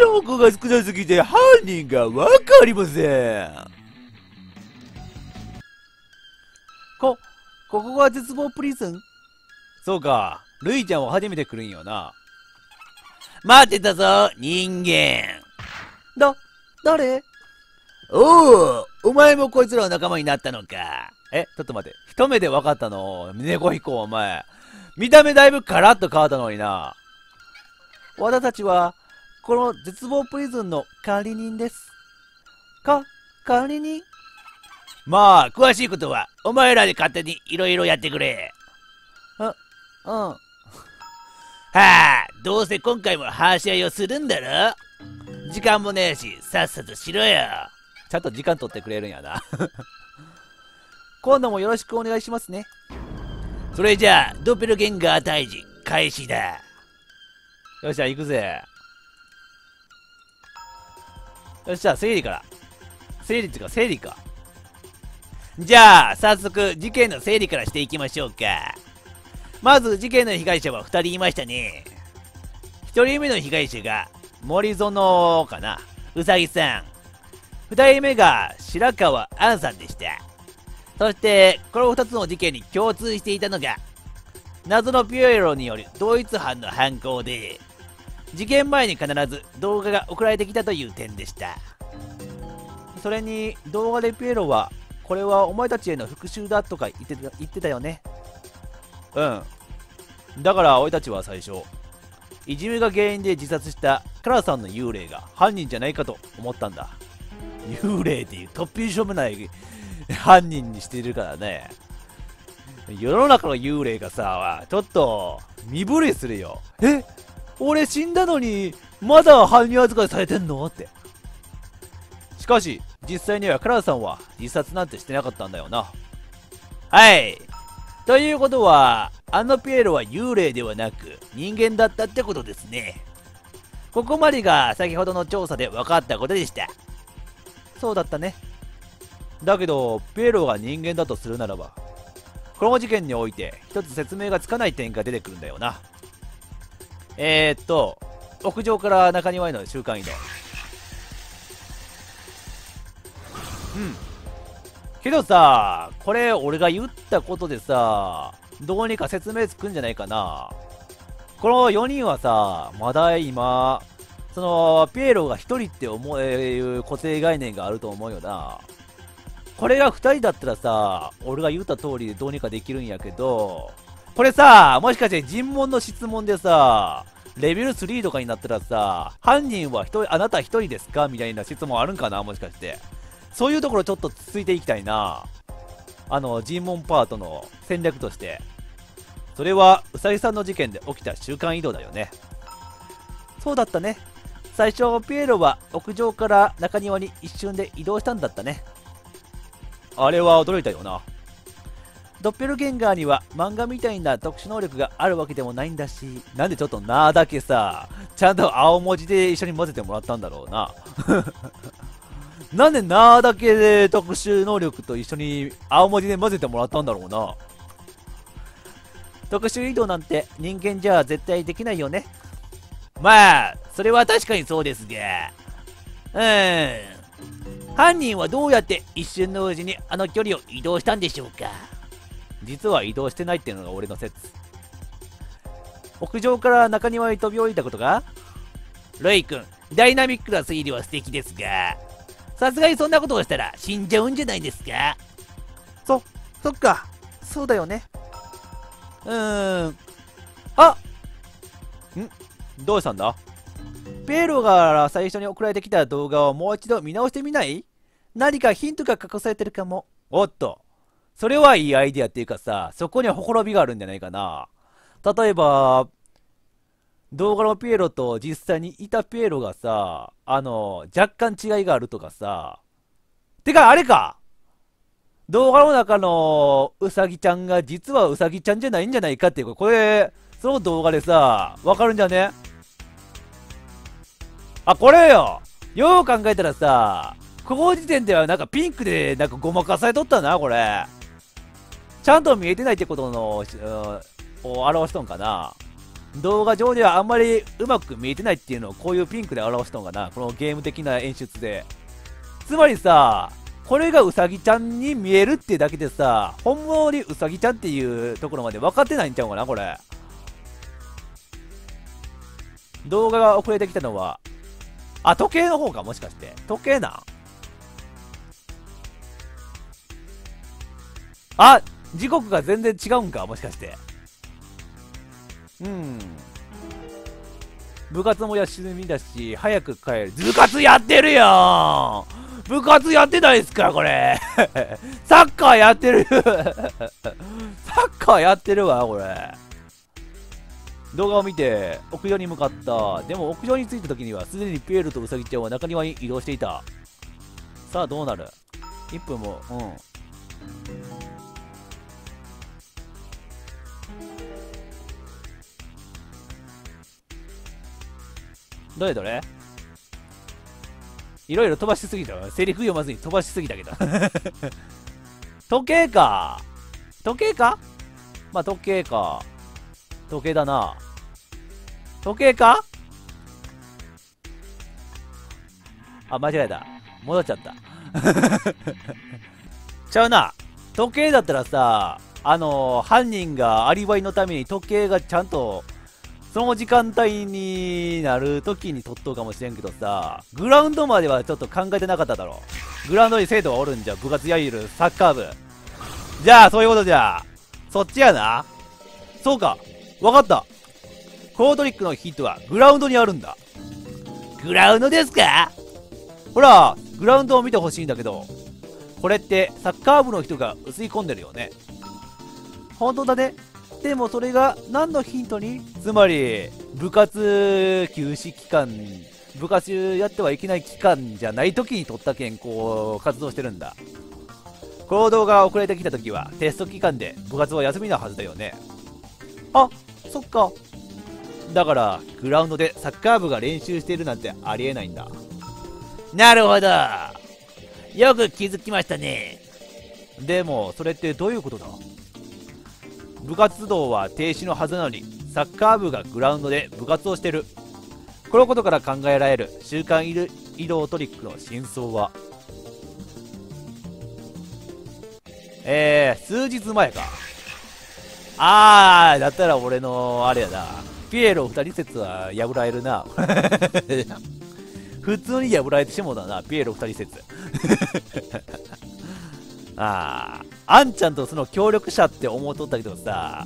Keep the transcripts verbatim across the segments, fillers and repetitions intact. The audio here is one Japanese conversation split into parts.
証拠が少なすぎて犯人がわかりません。こ、ここが絶望プリズン？そうか、ルイちゃんを初めて来るんよな。待ってたぞ、人間。だ、誰？おお、お前もこいつらの仲間になったのか。え、ちょっと待って、一目で分かったの、猫彦お前。見た目だいぶカラッと変わったのにな。わたたちは、この絶望プリズンの管理人です。か、管理人？まあ、詳しいことは、お前らで勝手にいろいろやってくれ。あ、うん。はあ、どうせ今回も話し合いをするんだろ？時間もねえし、さっさとしろよ。ちゃんと時間取ってくれるんやな。今度もよろしくお願いしますね。それじゃあ、ドッペルゲンガー退治、開始だ。よっしゃ、行くぜ。よっしゃ、整理から。整理っていうか、整理か。じゃあ、早速、事件の整理からしていきましょうか。まず、事件の被害者はふたりいましたね。ひとりめの被害者が、森園かな、うさぎさん。ふたりめが、白川杏さんでした。そして、このふたつの事件に共通していたのが、謎のピエロによる同一犯の犯行で、事件前に必ず動画が送られてきたという点でした。それに、動画でピエロは、これはお前たちへの復讐だとか言ってた、言ってたよね。うん。だから俺たちは最初、いじめが原因で自殺したカラさんの幽霊が犯人じゃないかと思ったんだ。幽霊っていう突飛しょうもない犯人にしているからね。世の中の幽霊がさ、ちょっと身震いするよ。え、俺死んだのにまだ犯人扱いされてんのって。しかし、実際にはカラさんは自殺なんてしてなかったんだよな。はい。ということは、あのピエロは幽霊ではなく人間だったってことですね。ここまでが先ほどの調査で分かったことでした。そうだったね。だけど、ピエロが人間だとするならば、この事件において一つ説明がつかない点が出てくるんだよな。えーっと、屋上から中庭への瞬間移動。うん。けどさ、これ俺が言ったことでさ、どうにか説明つくんじゃないかな。このよにんはさ、まだ今、その、ピエロがひとりって思える固定概念があると思うよな。これがふたりだったらさ、俺が言った通りでどうにかできるんやけど、これさ、もしかして尋問の質問でさ、レベルスリーとかになったらさ、犯人はひとり、あなたひとりですかみたいな質問あるんかな、もしかして。そういうところちょっとついていきたいな。あの、尋問パートの戦略として。それは、うさぎさんの事件で起きた瞬間移動だよね。そうだったね。最初、ピエロは屋上から中庭に一瞬で移動したんだったね。あれは驚いたよな。ドッペルゲンガーには漫画みたいな特殊能力があるわけでもないんだし、なんでちょっとなーだけさ、ちゃんと青文字で一緒に混ぜてもらったんだろうな。なんでなーだけで特殊能力と一緒に青文字で混ぜてもらったんだろうな。特殊移動なんて人間じゃ絶対できないよね。まあ、それは確かにそうですが。うーん。犯人はどうやって一瞬のうちにあの距離を移動したんでしょうか。実は移動してないっていうのが俺の説。屋上から中庭に飛び降りたことが？ルイ君、ダイナミックな推理は素敵ですが、さすがにそんなことをしたら死んじゃうんじゃないですか？そ、そっか。そうだよね。うーん。あ！ん？どうしたんだ？ペーロが最初に送られてきた動画をもう一度見直してみない？何かヒントが隠されてるかも。おっと。それはいいアイディアっていうかさ、そこにはほころびがあるんじゃないかな。例えば、動画のピエロと実際にいたピエロがさ、あの、若干違いがあるとかさ。てか、あれか！動画の中のうさぎちゃんが実はうさぎちゃんじゃないんじゃないかっていうか、これ、その動画でさ、わかるんじゃね？あ、これよ！よう考えたらさ、この時点ではなんかピンクでなんかごまかされとったな、これ。ちゃんと見えてないってことの、うん、を表しとんかな。動画上ではあんまりうまく見えてないっていうのをこういうピンクで表したのかな、このゲーム的な演出で。つまりさ、これがウサギちゃんに見えるってだけでさ、本物にウサギちゃんっていうところまで分かってないんちゃうかな、これ。動画が遅れてきたのは、あ、時計の方か、もしかして。時計なん。あ、時刻が全然違うんか、もしかして。うん。部活も休みだし、早く帰る。部活やってるよー！部活やってないっすか、これ。サッカーやってる。サッカーやってるわ、これ。動画を見て、屋上に向かった。でも屋上に着いた時には、すでにピエールとウサギちゃんは中庭に移動していた。さあ、どうなる？ いち 分も、うん。どれどれいろいろ飛ばしすぎた。セリフ読まずに飛ばしすぎたけど。時計か。時計かまあ、時計か。時計だな。時計かあ、間違えた。戻っちゃった。ちゃうな。時計だったらさ、あのー、犯人がアリバイのために時計がちゃんとその時間帯になる時に撮っとうかもしれんけどさ、グラウンドまではちょっと考えてなかっただろう。グラウンドに生徒がおるんじゃ、部活やゆるサッカー部。じゃあ、そういうことじゃ。そっちやな。そうか。わかった。コートリックのヒットはグラウンドにあるんだ。グラウンドですか？ほら、グラウンドを見てほしいんだけど、これってサッカー部の人が映り込んでるよね。本当だね。でもそれが何のヒントに？つまり、部活休止期間、部活やってはいけない期間じゃない時に取ったけん、こう、活動してるんだ。行動が遅れてきた時は、テスト期間で部活は休みなはずだよね。あ、そっか。だから、グラウンドでサッカー部が練習しているなんてありえないんだ。なるほど。よく気づきましたね。でも、それってどういうことだ？部活動は停止のはずなのに、サッカー部がグラウンドで部活をしてる。このことから考えられる週刊移動トリックの真相は、えー、数日前か。あー、だったら俺の、あれやな。ピエロふたり説は破られるな。普通に破られてしもうだな、ピエロふたり説。あー。あんちゃんとその協力者って思うとったけどさ、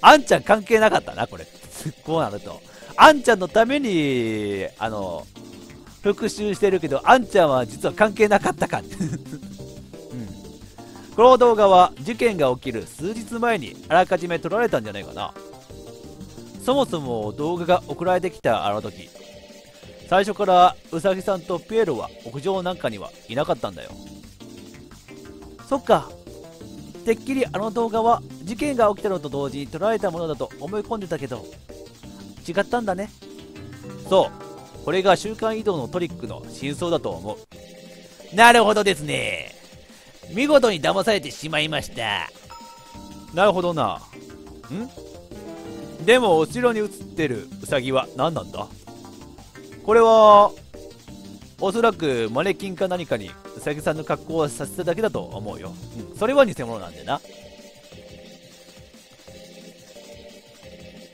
あんちゃん関係なかったな、これ。こうなると。あんちゃんのために、あの、復讐してるけど、あんちゃんは実は関係なかったか。うん。この動画は事件が起きる数日前にあらかじめ撮られたんじゃないかな。そもそも動画が送られてきたあの時、最初からウサギさんとピエロは屋上なんかにはいなかったんだよ。そっか。てっきりあの動画は事件が起きたのと同時に撮られたものだと思い込んでたけど、違ったんだね。そう。これが週刊移動のトリックの真相だと思う。なるほどですね。見事に騙されてしまいました。なるほどな。ん？でも、後ろに映ってるウサギは何なんだ？これは、おそらくマネキンか何かにウサギさんの格好をさせただけだと思うよ。うん、それは偽物なんでな。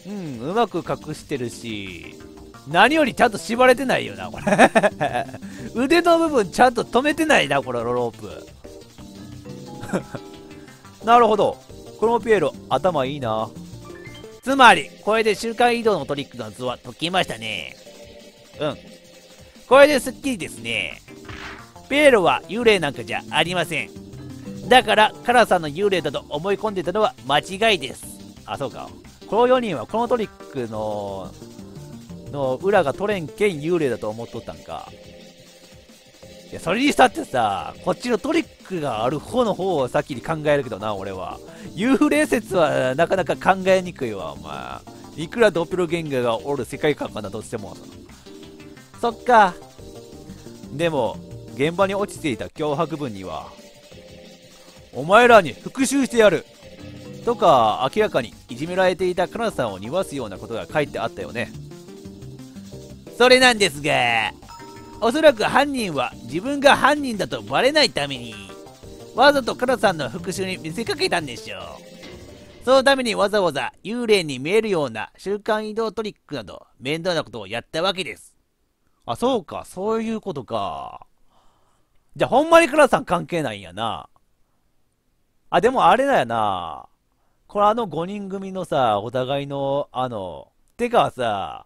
うん、うまく隠してるし、何よりちゃんと縛れてないよな、これ。腕の部分ちゃんと止めてないな、このロープ。なるほど。このピエロ、頭いいな。つまり、これで瞬間移動のトリックの謎は解きましたね。うん。これですっきりですね。ピエロは幽霊なんかじゃありません。だから、カラさんの幽霊だと思い込んでたのは間違いです。あ、そうか。このよにんはこのトリックの、の裏が取れんけん幽霊だと思っとったんか。いや、それにしたってさ、こっちのトリックがある方の方を先に考えるけどな、俺は。幽霊説はなかなか考えにくいわ、お前。いくらドッペルゲンガーがおる世界観かなとしても。そっか。でも、現場に落ちていた脅迫文には、お前らに復讐してやるとか、明らかに意じめられていたカナさんを濁すようなことが書いてあったよね。それなんですが、おそらく犯人は自分が犯人だとバレないためにわざとカナさんの復讐に見せかけたんでしょう。そのためにわざわざ幽霊に見えるような瞬間移動トリックなど面倒なことをやったわけです。あ、そうか、そういうことか。じゃあほんまにカナさん関係ないんやな。あ、でもあれだよな。これあのごにん組のさ、お互いの、あの、てかさ、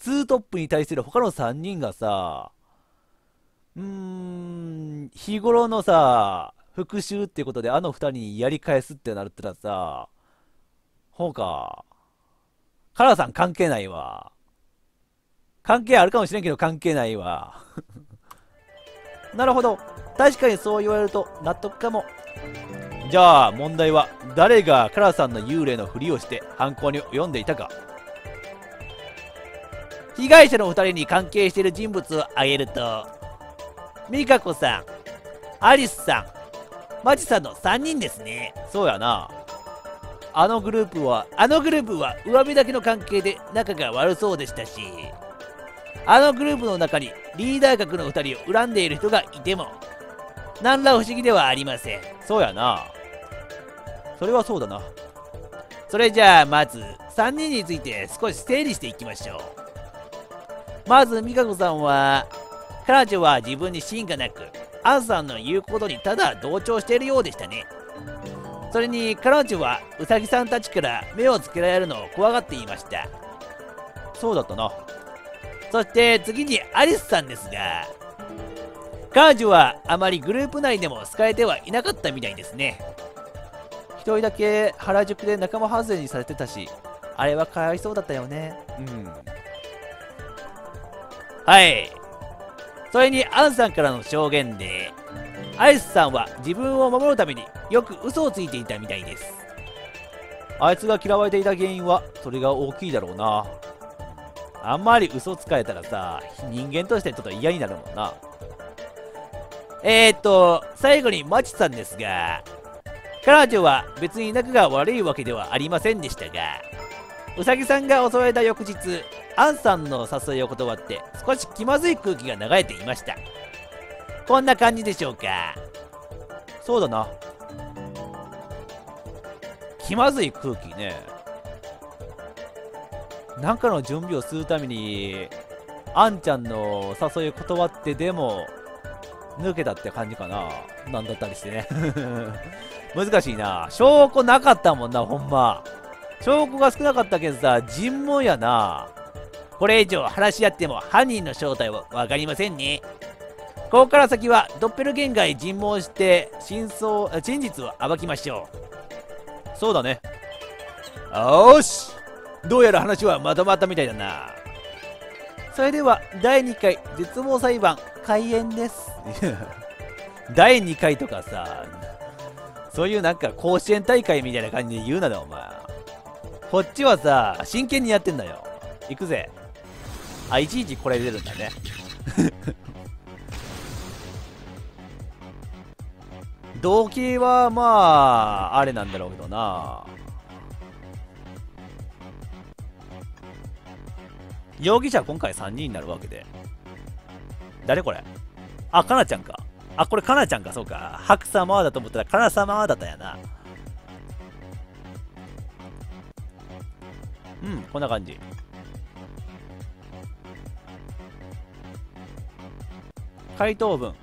ツートップに対する他のさんにんがさ、うーん、日頃のさ、復讐っていうことであのふたりにやり返すってなるったらさ、ほうか。カナさん関係ないわ。関係あるかもしれんけど関係ないわ。なるほど。確かにそう言われると納得かも。じゃあ問題は誰がカナさんの幽霊のふりをして犯行に及んでいたか。被害者のふたりに関係している人物を挙げると、美香子さん、アリスさん、マチさんのさんにんですね。そうやな。あのグループはあのグループは上辺だけの関係で仲が悪そうでしたし、あのグループの中にリーダー格のふたりを恨んでいる人がいても何ら不思議ではありません。そうやな。それはそうだな。それじゃあまずさんにんについて少し整理していきましょう。まず美香子さんは、彼女は自分に芯がなくアンさんの言うことにただ同調しているようでしたね。それに彼女はウサギさんたちから目をつけられるのを怖がっていました。そうだったな。そして次にアリスさんですが、彼女はあまりグループ内でも好かれてはいなかったみたいですね。一人だけ原宿で仲間外れにされてたし、あれはかわいそうだったよね。うん、はい。それにアンさんからの証言で、アイスさんは自分を守るためによく嘘をついていたみたいです。あいつが嫌われていた原因はそれが大きいだろうな。あんまり嘘つかれたらさ、人間としてちょっと嫌になるもんな。えーっと最後にマチさんですが、彼女は別に仲が悪いわけではありませんでしたが、ウサギさんが襲われた翌日、アンさんの誘いを断って少し気まずい空気が流れていました。こんな感じでしょうか。そうだな。気まずい空気ね。なんかの準備をするためにアンちゃんの誘いを断ってでも抜けたって感じかな。なんだったりしてね。難しいな。証拠なかったもんな、ほんま。証拠が少なかったけどさ、尋問やな。これ以上話し合っても犯人の正体は分かりませんね。ここから先はドッペルゲンガーに尋問して真相、真実を暴きましょう。そうだね。よーし、どうやら話はまとまったみたいだな。それではだいにかい絶望裁判開演です。だいにかいとかさ、そういうなんか甲子園大会みたいな感じで言うなだお前。こっちはさ真剣にやってんだよ。行くぜ。あ、いちいちこれ出るんだね。動機はまああれなんだろうけどな。容疑者は今回さんにんになるわけで、誰これ。あ、かなちゃんか。あ、これかなちゃんか。そうか、白様だと思ったらかな様だったやな。うん、こんな感じ。回答文。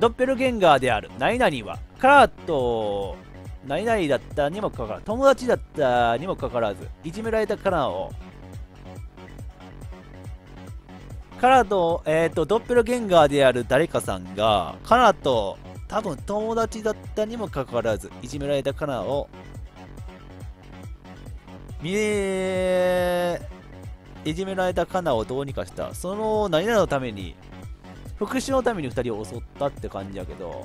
ドッペルゲンガーである何々はカラーと何々だったにもかかわらず、友達だったにもかかわらずいじめられたカラーをカラーと、えっと、ドッペルゲンガーである誰かさんが、カナと多分友達だったにもかかわらず、いじめられたカナを、みえー、いじめられたカナをどうにかした。その何々のために、復讐のためにふたりを襲ったって感じやけど、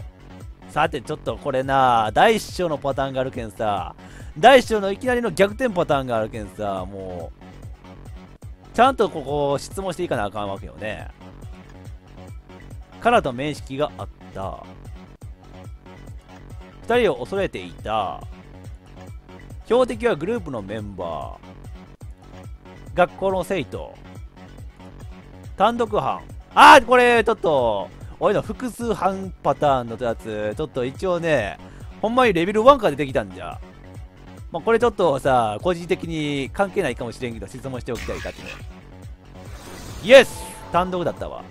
さてちょっとこれな、第一章のパターンがあるけんさ、第一章のいきなりの逆転パターンがあるけんさ、もう、ちゃんとここ質問していかなあかんわけよね。カナと面識があった。ふたりを恐れていた。標的はグループのメンバー、学校の生徒、単独犯。ああ、これちょっと俺の複数犯パターンのやつ、ちょっと一応ね、ほんまにレベルワンから出てきたんじゃ。まあ、これちょっとさ、個人的に関係ないかもしれんけど、質問しておきたいかってね。イエス、単独だったわ。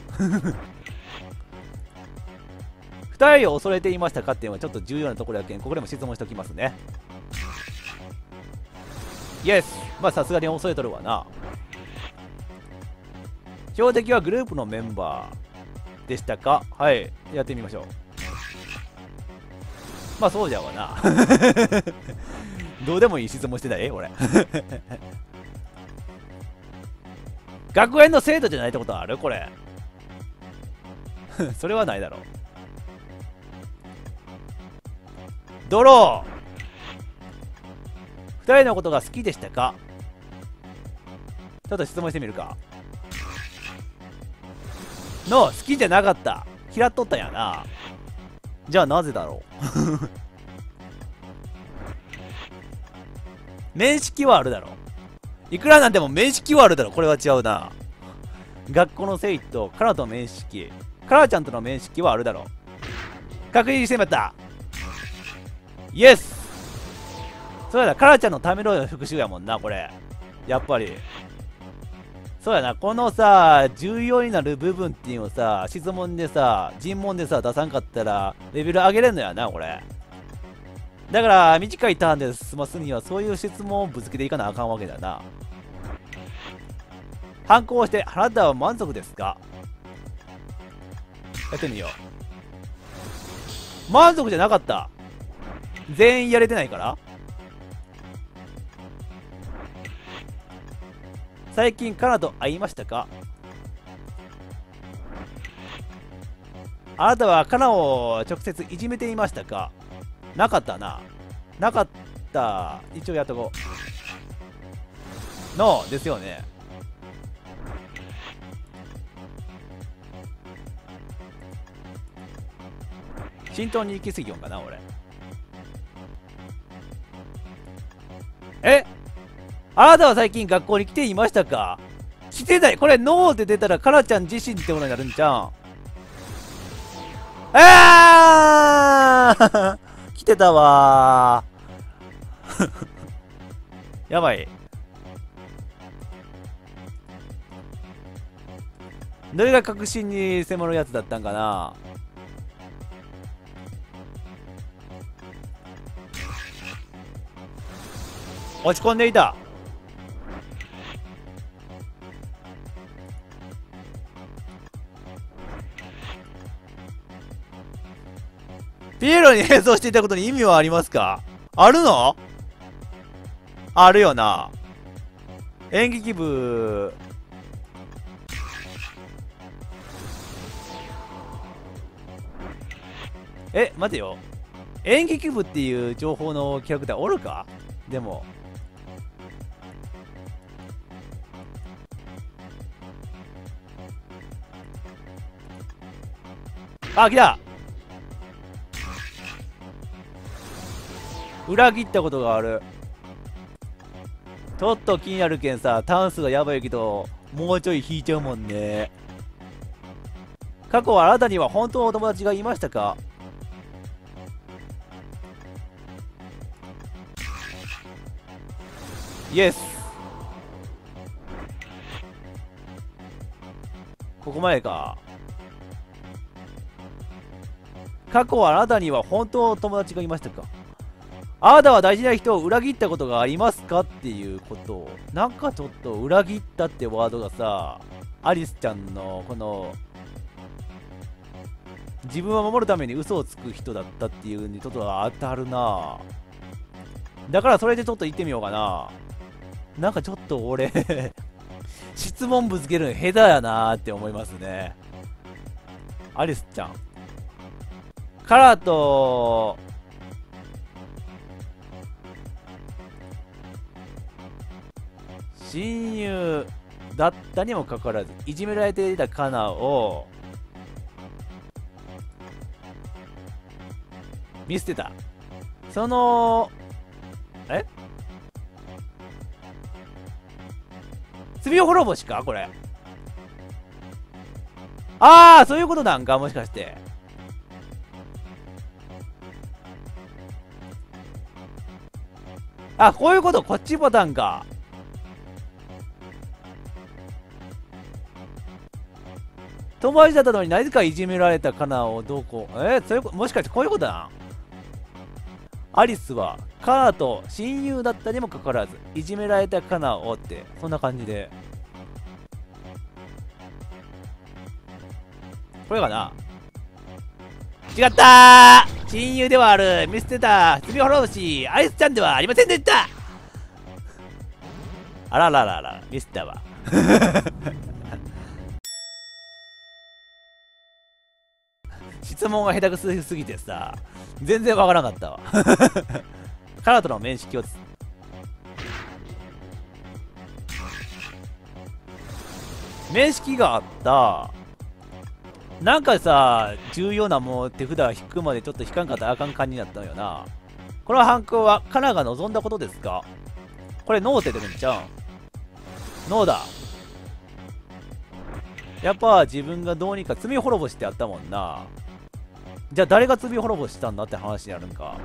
二人を恐れていましたかっていうのはちょっと重要なところやけん、ここでも質問しておきますね。イエス、まあさすがに恐れとるわな。標的はグループのメンバーでしたか。はい、やってみましょう。まあそうじゃわな。どうでもいい質問してない俺。学園の生徒じゃないってことあるこれ。それはないだろう。ドロー。二人のことが好きでしたか。ちょっと質問してみるか。の、好きじゃなかった。嫌っとったんやな。じゃあなぜだろう。面識はあるだろう。いくらなんでも面識はあるだろう。これは違うな。学校の生徒、カラと面識、カラちゃんとの面識はあるだろう。確認してみた。イエス。そうやな、カラちゃんのための復讐やもんな、これ。やっぱり。そうやな、このさ、重要になる部分っていうのをさ、質問でさ、尋問でさ、出さんかったら、レベル上げれんのやな、これ。だから、短いターンで済ますには、そういう質問をぶつけていかなあかんわけだな。反抗して、あなたは満足ですか。やってみよう。満足じゃなかった。全員やれてないから。最近カナと会いましたか。あなたはカナを直接いじめていましたか。なかったな。なかった。一応やっとこう。ノーですよね。慎重に行き過ぎよんかな、俺。えあなたは最近学校に来ていましたか。来てない。これノーで出たらカラちゃん自身ってものになるんじゃん。ああ来てたわー。やばい。どれが確信に迫るやつだったんかな。落ち込んでいた。ピエロに変装していたことに意味はありますか。あるの。あるよな。演劇部。え、待てよ。演劇部っていう情報のキャラクターおるか。でもあ、来た。裏切ったことがある。ちょっと気になるけんさ、タンスがやばいけど、もうちょい引いちゃうもんね。過去はあなたには本当のお友達がいましたか。イエス。ここまでか。過去はあなたには本当の友達がいましたか。あなたは大事な人を裏切ったことがありますかっていうことを。なんかちょっと裏切ったってワードがさ、アリスちゃんのこの自分を守るために嘘をつく人だったっていうにちょっと当たるな。だからそれでちょっと言ってみようかな。なんかちょっと俺、質問ぶつけるの下手やなーって思いますね。アリスちゃん。カラと、親友だったにもかかわらず、いじめられていたカナを見捨てた。その、え罪滅ぼしかこれ。ああ、そういうことなんか、もしかして。あ、こういうこと、こっちボタンか。友達だったのになぜかいじめられたカナをどうこう。えー、そういうこと、もしかしてこういうことなん？アリスはカナと親友だったにもかかわらずいじめられたカナをってそんな感じでこれかな。違ったー、親友ではある、見捨てた罪滅ぼしアリスちゃんではありませんでした。あらららら、ミスターは質問が下手くすぎてさ、全然わからなかったわ。カナとの面識をつ面識があった。なんかさ、重要なもう手札を引くまでちょっと引かんかったらあかん感じになったのよな。この犯行はカナが望んだことですか？これノーって出るんちゃうん？ノーだ。やっぱ自分がどうにか罪滅ぼしってあったもんな。じゃあ誰が罪滅ぼしたんだって話になるんか。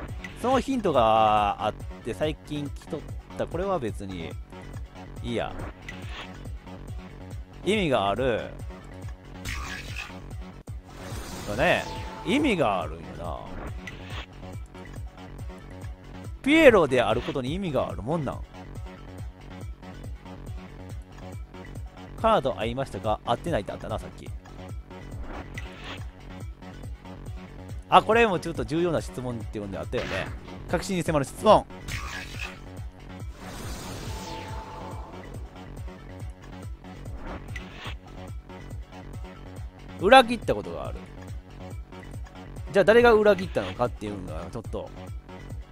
そのヒントがあって最近来とった。これは別にいいや。意味がある。だね。意味があるんやな。ピエロであることに意味があるもんなん。カナと会いましたが、会ってないってあったな、さっき。あ、これもちょっと重要な質問って呼んであったよね。確信に迫る質問。裏切ったことがある。じゃあ誰が裏切ったのかっていうのがちょっと。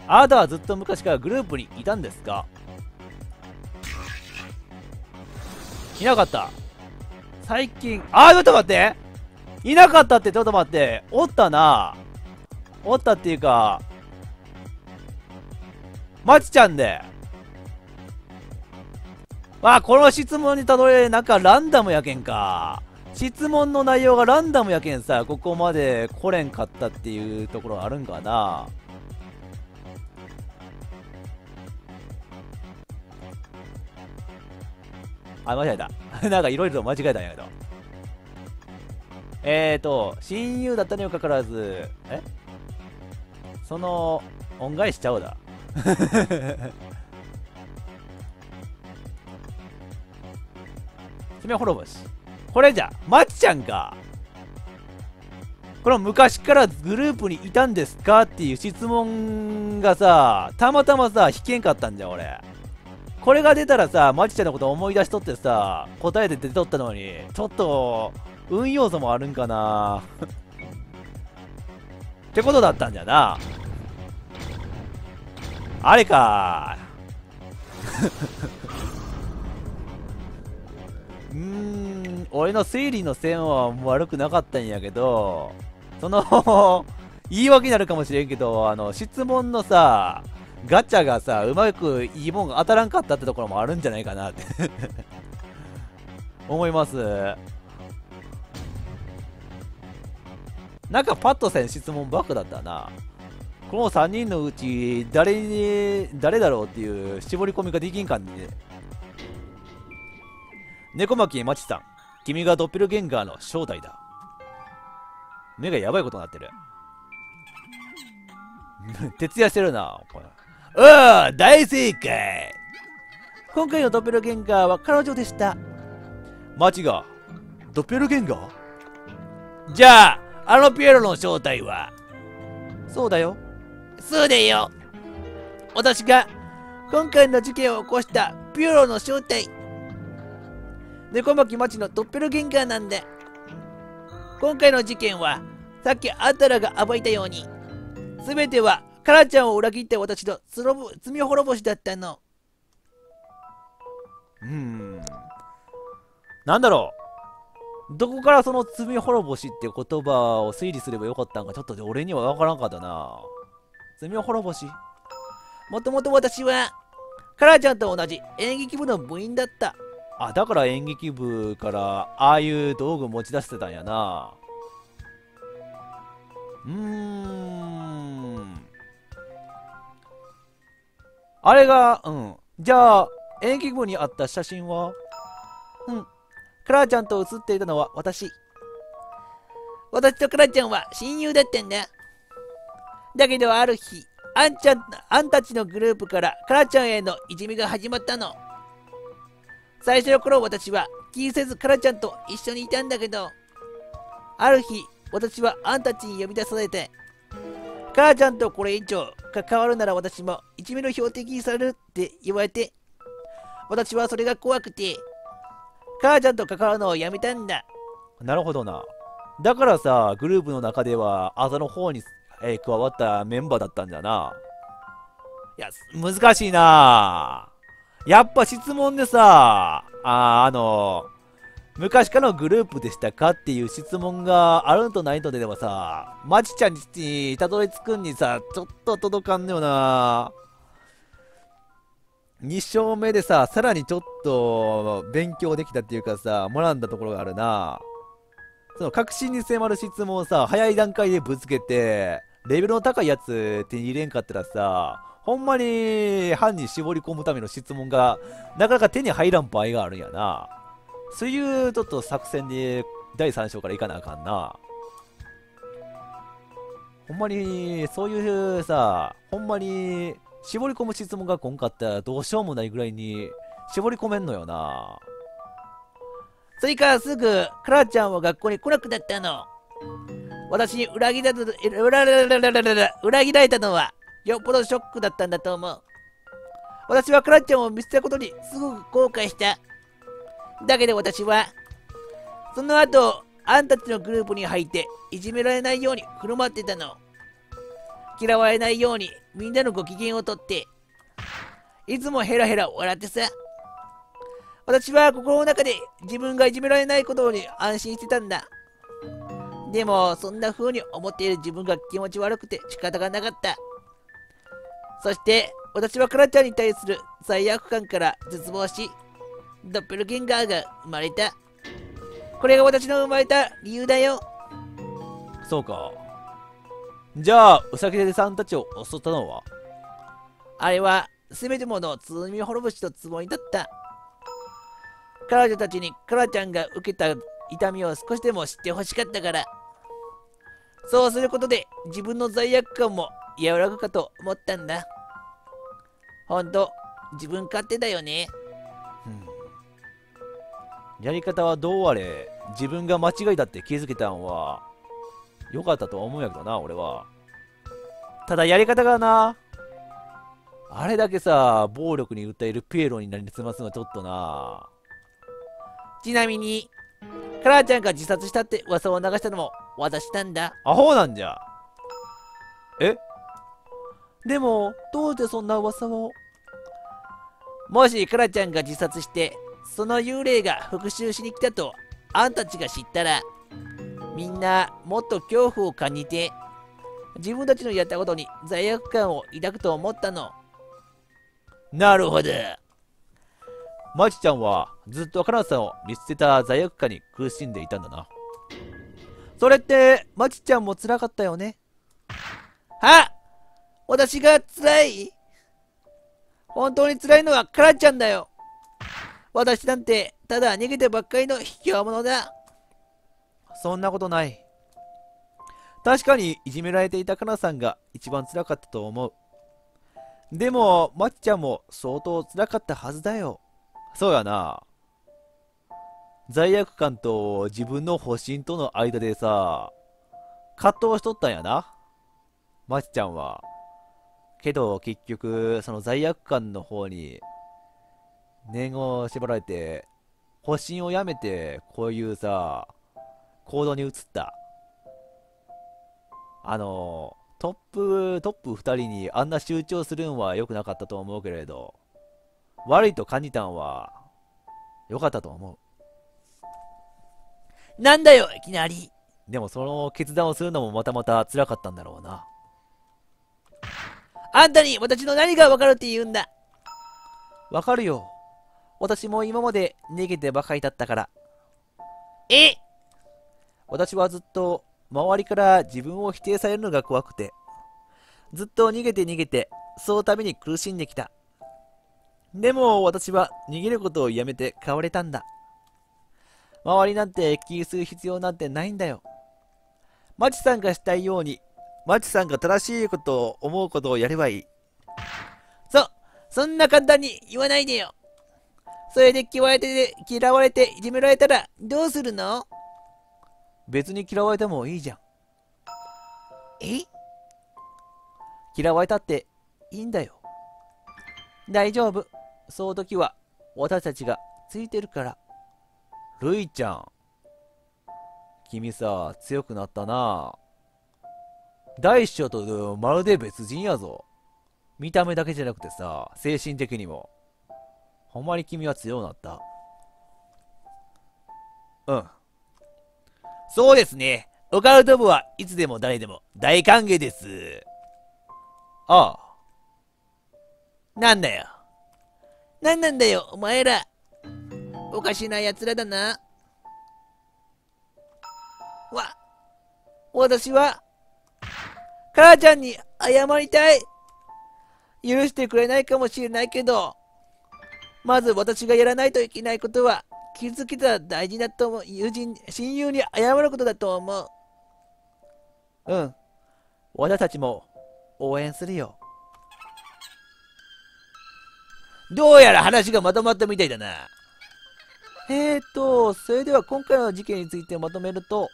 あなたはずっと昔からグループにいたんですか？いなかった。最近、あー、ちょっと待って、いなかったって、ちょっと待って、おったな。おったっていうか、まちちゃんで。まあこの質問にたどれなんかランダムやけんか。質問の内容がランダムやけんさ、ここまで来れんかったっていうところあるんかな。あ、間違えた。なんかいろいろと間違えたんやけど。えーと、親友だったにもかかわらず、えその、恩返しちゃおうだ。爪滅ぼし。これじゃ、まちちゃんか。この昔からグループにいたんですかっていう質問がさ、たまたまさ、引けんかったんじゃん、俺。これが出たらさ、まちちゃんのこと思い出しとってさ、答えて出とったのに、ちょっと、運要素もあるんかなってことだったんじゃな。あれかー。うーん、俺の推理の線は悪くなかったんやけど、その、言い訳になるかもしれんけど、あの、質問のさ、ガチャがさ、うまくいいもんが当たらんかったってところもあるんじゃないかなって思います。なんかパッとせん質問ばっかだったな。このさんにんのうち誰に誰だろうっていう絞り込みができんかんね。猫巻まちさん、君がドッペルゲンガーの正体だ。目がやばいことになってる。徹夜してるな、これ。おお、大正解。今回のドッペルゲンガーは彼女でした。マチがドッペルゲンガー？じゃああのピエロの正体は？そうだよ、そうだよ。私が今回の事件を起こしたピエロの正体、猫巻マチのドッペルゲンガーなんで。今回の事件はさっきあんたらが暴いたように、すべてはカナちゃんを裏切った私の罪滅ぼしだったの。うーん、なんだろう、どこからその罪滅ぼしっていう言葉を推理すればよかったんか、ちょっと俺には分からんかったな。罪滅ぼし、もともと私はカナちゃんと同じ演劇部の部員だった。あ、だから演劇部からああいう道具持ち出してたんやな。うーん。あれが、うん。じゃあ、演劇部にあった写真は？うん。クラちゃんと写っていたのは私。私とクラちゃんは親友だったんだ。だけどある日、あんちゃん、あんたちのグループからクラちゃんへのいじめが始まったの。最初の頃私は気にせずクラちゃんと一緒にいたんだけど、ある日、私はあんたちに呼び出されて、クラちゃんとこれ以上関わるなら私もいじめの標的にされるって言われて、私はそれが怖くて、クラちゃんと関わるのをやめたんだ。なるほどな。だからさ、グループの中ではあざの方に、えー、加わったメンバーだったんだな。いや、難しいな。やっぱ質問でさ、あ、あの、昔からのグループでしたかっていう質問があるのとないのでではさ、まちちゃんにたどり着くにさ、ちょっと届かんのよな。に章目でさ、さらにちょっと勉強できたっていうかさ、学んだところがあるな。その確信に迫る質問をさ、早い段階でぶつけて、レベルの高いやつ手に入れんかったらさ、ほんまに犯人絞り込むための質問がなかなか手に入らん場合があるんやな。そういうちょっと作戦でだいさん章からいかなあかんな。ほんまにそういうさ、ほんまに絞り込む質問がこんかったらどうしようもないぐらいに絞り込めんのよな。それからすぐクラちゃんは学校に来なくなったの。私に裏切られたのはよっぽどショックだったんだと思う。私はクラちゃんを見捨てたことにすごく後悔した。だけど私は、その後、あんたたちのグループに入って、いじめられないように振る舞ってたの。嫌われないように、みんなのご機嫌をとって、いつもヘラヘラ笑ってさ。私は心の中で自分がいじめられないことに安心してたんだ。でも、そんな風に思っている自分が気持ち悪くて仕方がなかった。そして、私はクラちゃんに対する罪悪感から絶望し、ドッペルゲンガーが生まれた。これが私の生まれた理由だよ。そうか。じゃあ、ウサギでさんたちを襲ったのは？あれは、すべてものを罪滅ぼしのつもりだった。彼女たちにクラちゃんが受けた痛みを少しでも知ってほしかったから。そうすることで、自分の罪悪感も和らぐかと思ったんだ。ほんと、自分勝手だよね。やり方はどうあれ、自分が間違いだって気づけたんは、良かったとは思うんやけどな、俺は。ただやり方がな、あれだけさ、暴力に訴えるピエロになりすますのはちょっとな。ちなみに、カラちゃんが自殺したって噂を流したのも私なんだ。アホなんじゃ。え？でも、どうしてそんな噂を？もしカラちゃんが自殺して、その幽霊が復讐しに来たとあんたちが知ったら、みんなもっと恐怖を感じて、自分たちのやったことに罪悪感を抱くと思ったの。なるほど。まちちゃんはずっとカナさんを見捨てた罪悪感に苦しんでいたんだな。それってまちちゃんも辛かったよね。は？私が辛い？本当に辛いのはカナちゃんだよ。私なんて、ただ逃げてばっかりの卑怯者だ。そんなことない。確かに、いじめられていたカナさんが一番辛かったと思う。でも、まっちゃんも相当辛かったはずだよ。そうやな。罪悪感と自分の保身との間でさ、葛藤しとったんやな。まっちゃんは。けど、結局、その罪悪感の方に、念を縛られて、保身をやめて、こういうさ、行動に移った。あの、トップ、トップ二人にあんな集中するんは良くなかったと思うけれど、悪いと感じたんは、良かったと思う。なんだよ、いきなり。でもその決断をするのもまたまた辛かったんだろうな。あんたに私の何が分かるって言うんだ。分かるよ。私も今まで逃げてばかりだったから。え？私はずっと周りから自分を否定されるのが怖くて、ずっと逃げて逃げて、そのために苦しんできた。でも私は逃げることをやめて変われたんだ。周りなんて気にする必要なんてないんだよ。マチさんがしたいように、マチさんが正しいことを思うことをやればいい。そ、そんな簡単に言わないでよ。それで嫌われて、嫌われていじめられたらどうするの？別に嫌われてもいいじゃん。え？嫌われたっていいんだよ。大丈夫。その時は私たちがついてるから。ルイちゃん。君さ、強くなったな。大師匠とまるで別人やぞ。見た目だけじゃなくてさ、精神的にも。ほんまに君は強くなった。うん。そうですね。オカルト部はいつでも誰でも大歓迎です。ああ。なんだよ。なんなんだよ、お前ら。おかしな奴らだな。わ、私は、母ちゃんに謝りたい。許してくれないかもしれないけど、まず私がやらないといけないことは、気づけたら大事だと思う友人、親友に謝ることだと思う。うん。私たちも応援するよ。どうやら話がまとまったみたいだな。えーと、それでは今回の事件についてまとめると、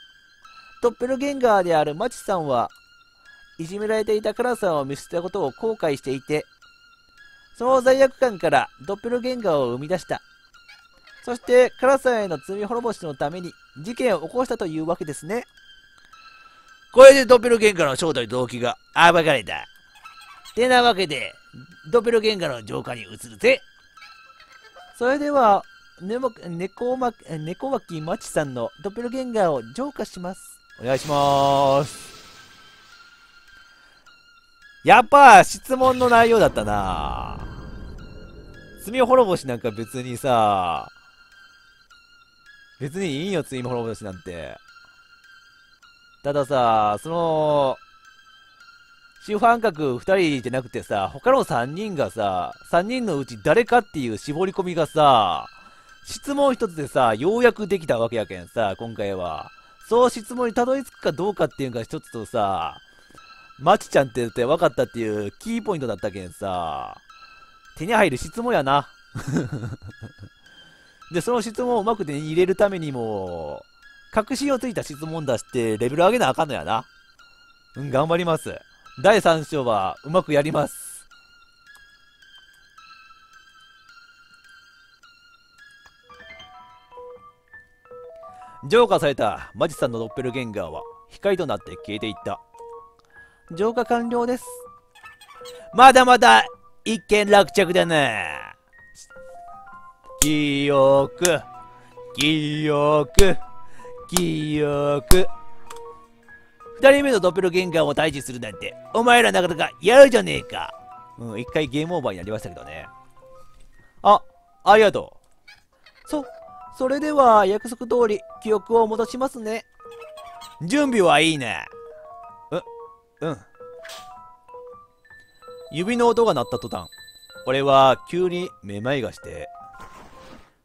ドッペルゲンガーであるマチさんは、いじめられていたカナさんを見捨てたことを後悔していて、その罪悪感からドッペルゲンガーを生み出した。そしてカナさんへの罪滅ぼしのために事件を起こしたというわけですね。これでドッペルゲンガーの正体と動機が暴かれた。てなわけで、ドッペルゲンガーの浄化に移るぜ。それでは、ねも、猫ま、猫巻まちさんのドッペルゲンガーを浄化します。お願いしまーす。やっぱ質問の内容だったな。罪滅ぼしなんか別にさ、別にいいよ、罪滅ぼしなんて。たださ、その、主犯格ふたりじゃなくてさ、他のさんにんがさ、さんにんのうち誰かっていう絞り込みがさ、質問一つでさ、ようやくできたわけやけんさ、今回は。そう質問にたどり着くかどうかっていうのが一つとさ、マチちゃんって言って分かったっていうキーポイントだったけんさ、手に入る質問やな。で、その質問をうまく手に入れるためにも、確信をついた質問出してレベル上げなあかんのやな。うん、頑張ります。だいさん章はうまくやります。浄化されたマチさんのドッペルゲンガーは光となって消えていった。浄化完了です。まだまだ一件落着だな。記憶、記憶、記憶。二人目のドッペルゲンガーを退治するなんて、お前らなかなかやるじゃねえか。うん、一回ゲームオーバーになりましたけどね。あ、ありがとう。そ、それでは約束通り記憶を戻しますね。準備はいいね。うん。指の音が鳴った途端、俺は急にめまいがして、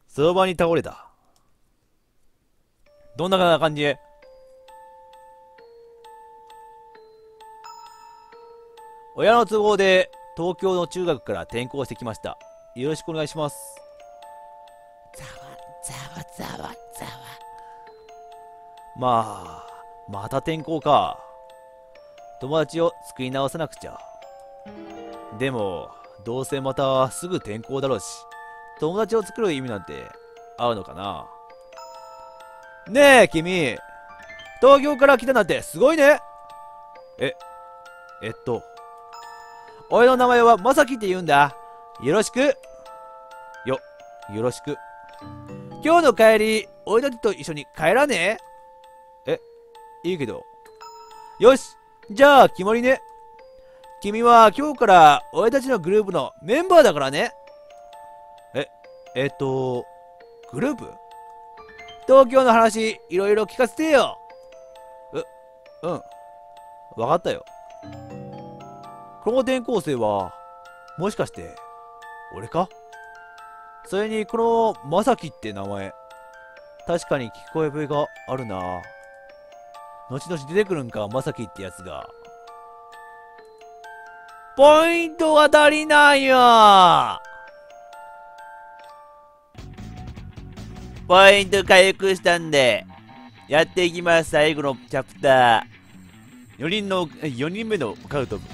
その場に倒れた。どんな感じ？親の都合で東京の中学から転校してきました。よろしくお願いします。ざわざわざわざわ。まあ、また転校か。友達を救い直さなくちゃ。でも、どうせまたすぐ転校だろうし、友達を作る意味なんてあるのかな。ねえ、君。東京から来たなんてすごいね。え、えっと。俺の名前はまさきって言うんだ。よろしく。よ、よろしく。今日の帰り、俺たちと一緒に帰らねえ？え、いいけど。よし。じゃあ、決まりね。君は今日から俺たちのグループのメンバーだからね。え、えっと、グループ東京の話、いろいろ聞かせてよ。う、うん。わかったよ。この転校生は、もしかして、俺か？それに、この、まさきって名前。確かに聞こえぶりがあるな。後々出てくるんか、まさきってやつが。ポイントが足りないよ！ポイント回復したんで、やっていきます。最後のチャプター。よにんの、よにんめのオカルト部。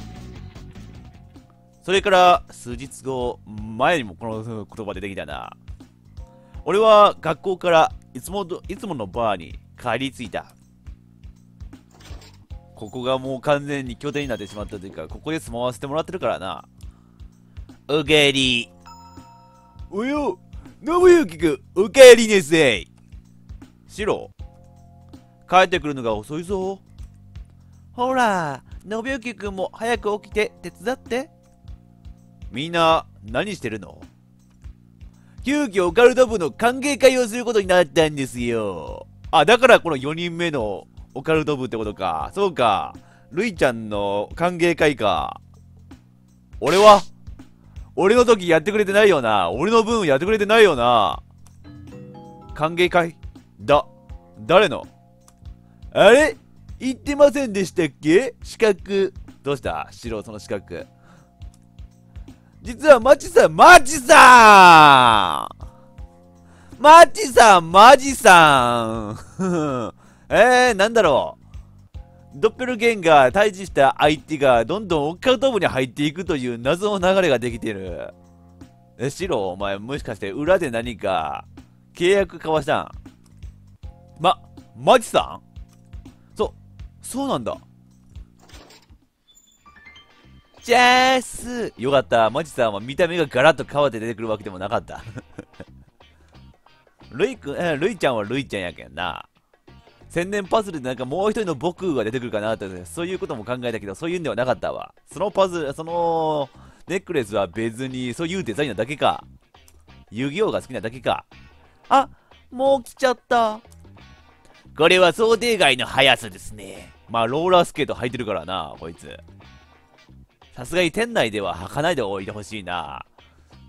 それから、数日後、前にもこの言葉出てきたな。俺は学校からいつもど、いつものバーに帰り着いた。ここがもう完全に拠点になってしまったというか、ここで住まわせてもらってるからな。おかえり。およ、信行くん、おかえりなさい。シロ、帰ってくるのが遅いぞ。ほら、信行くんも早く起きて手伝って。みんな、何してるの？急遽オカルト部の歓迎会をすることになったんですよ。あ、だからこのよにんめのオカルト部ってことか。そうか。ルイちゃんの歓迎会か。俺は俺の時やってくれてないよな。俺の分やってくれてないよな。歓迎会だ。誰の？あれ言ってませんでしたっけ？資格。どうしたシロ、その資格。実はマチさん、マチさんマチさん、マジさんえー、なんだろう。ドッペルゲンガー退治した相手がどんどんオカルト部に入っていくという謎の流れができてる。え、シロ、お前もしかして裏で何か契約交わしたん？ま、マジさん？そ、そうなんだ。チャース！よかった。マジさんは見た目がガラッと変わって出てくるわけでもなかった。ルイくん、ルイちゃんはルイちゃんやけんな。千年パズルでなんかもう一人の僕が出てくるかなって、そういうことも考えたけど、そういうんではなかったわ。そのパズル、そのネックレスは別にそういうデザインなだけか。遊戯王が好きなだけか。あ、もう来ちゃった。これは想定外の速さですね。まあ、ローラースケート履いてるからな、こいつ。さすがに店内では履かないでおいてほしいな。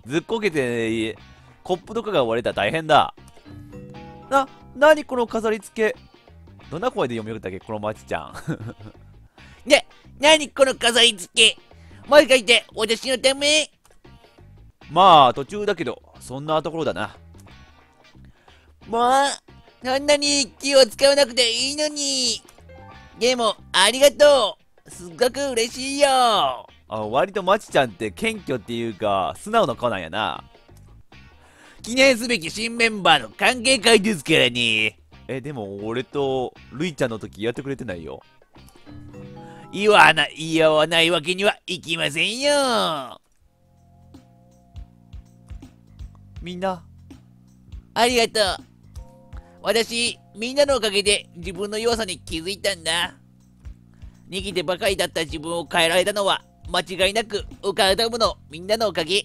ずっこけて、コップとかが割れたら大変だ。な、なにこの飾り付け。どんな声で読みよかったっけこのまちちゃんね、なにこの飾り付けもう一回言って、私のため。まあ、途中だけど、そんなところだな。もう、そんなに気を使わなくていいのに。でも、ありがとう。すっごく嬉しいよ。あ、割とまちちゃんって謙虚っていうか、素直な子なんやな。記念すべき新メンバーの歓迎会ですからね。え、でも俺とルイちゃんの時やってくれてないよ。言わない、言わないわけにはいきませんよ。みんな、ありがとう。私、みんなのおかげで自分の弱さに気づいたんだ。逃げてばかりだった自分を変えられたのは間違いなくオカルト部のみんなのおかげ。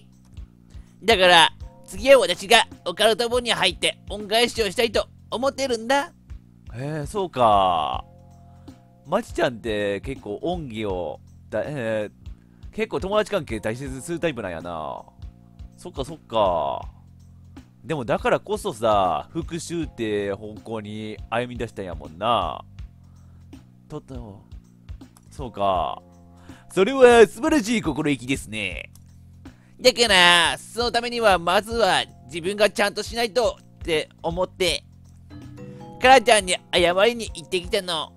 だから、次は私がオカルト部に入って恩返しをしたいと思ってるんだ。へえ、そうか。まちちゃんって結構恩義をだ、えー、結構友達関係大切にするタイプなんやな。そっかそっか。でもだからこそさ、復讐って方向に歩み出したんやもんな。とってもそうか。それは素晴らしい心意気ですね。だからそのためにはまずは自分がちゃんとしないとって思ってカラちゃんに謝りに行ってきたの。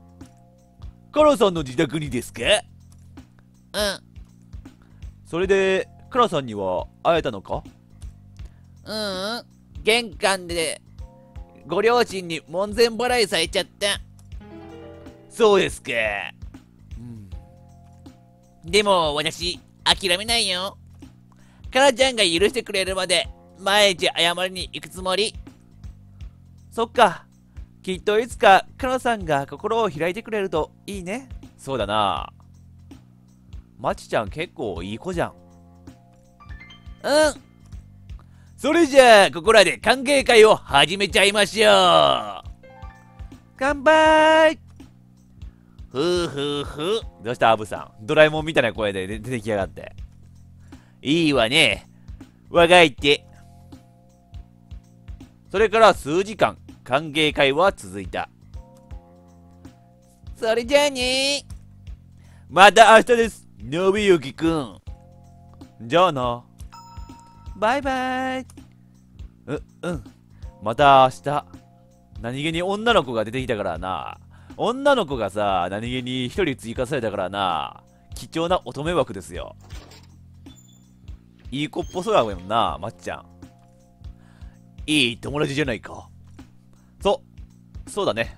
カラさんの自宅にですか？うん。それで、カラさんには会えたのか？ううん。玄関で、ご両親に門前払いされちゃった。そうですか。うん。でも、私、諦めないよ。カラちゃんが許してくれるまで、毎日謝りに行くつもり。そっか。きっといつかカナさんが心を開いてくれるといいね。そうだな。まちちゃん結構いい子じゃん。うん。それじゃあここらで歓迎会を始めちゃいましょう。乾杯。ふうふうふう。どうしたアブさん、ドラえもんみたいな声で出てきやがって。いいわね、若いって。それから数時間歓迎会は続いた。それじゃあね、また明日です、のびゆきくん。じゃあな、バイバイ。う、うんまた明日。何気に女の子が出てきたからな。女の子がさ、何気に一人追加されたからな。貴重な乙女枠ですよ。いい子っぽそうだもんな、まっちゃん。いい友達じゃないか。そ、そうだね。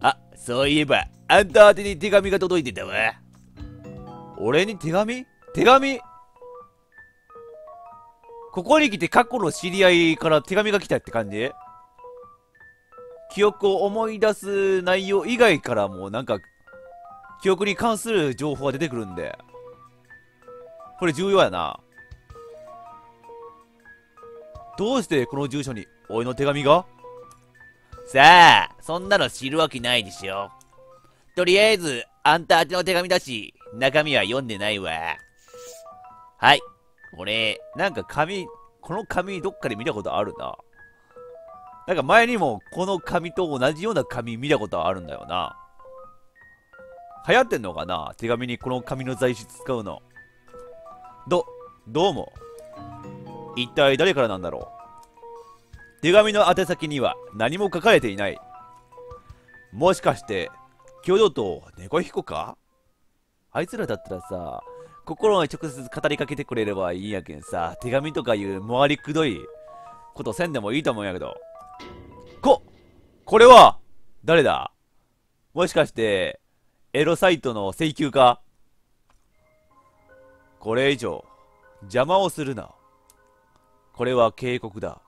あ、そういえば、あんた宛てに手紙が届いてたわ。俺に手紙？手紙？ここに来て過去の知り合いから手紙が来たって感じ？記憶を思い出す内容以外からもなんか記憶に関する情報が出てくるんで、これ重要やな。どうしてこの住所に俺の手紙が？さあ、そんなの知るわけないでしょ。とりあえずあんた宛ての手紙だし中身は読んでないわ。はい、俺なんか紙、この紙どっかで見たことあるな。なんか前にもこの紙と同じような紙見たことあるんだよな。流行ってんのかな、手紙にこの紙の材質使うの。ど、どうも。一体誰からなんだろう。手紙の宛先には何も書かれていない。もしかして、キョドと猫彦か？あいつらだったらさ、心に直接語りかけてくれればいいんやけんさ、手紙とかいう回りくどいことせんでもいいと思うんやけど。こ、これは、誰だ？もしかして、エロサイトの請求か？これ以上、邪魔をするな。これは警告だ。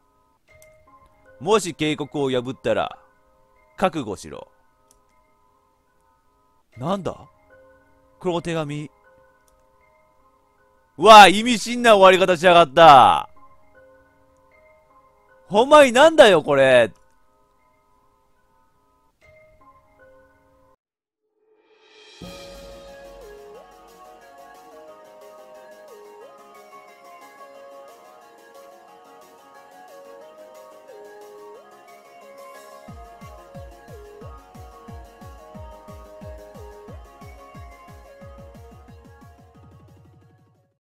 もし警告を破ったら、覚悟しろ。なんだ？この手紙。うわあ、意味深な終わり方しやがった。ほんまになんだよ、これ。